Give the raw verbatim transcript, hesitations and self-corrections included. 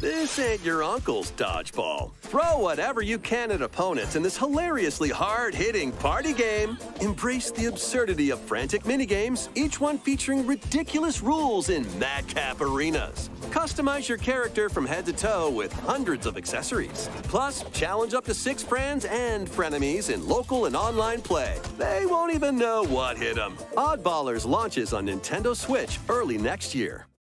This ain't your uncle's dodgeball. Throw whatever you can at opponents in this hilariously hard-hitting party game. Embrace the absurdity of frantic minigames, each one featuring ridiculous rules in madcap arenas. Customize your character from head to toe with hundreds of accessories. Plus, challenge up to six friends and frenemies in local and online play. They won't even know what hit them. OddBallers launches on Nintendo Switch early next year.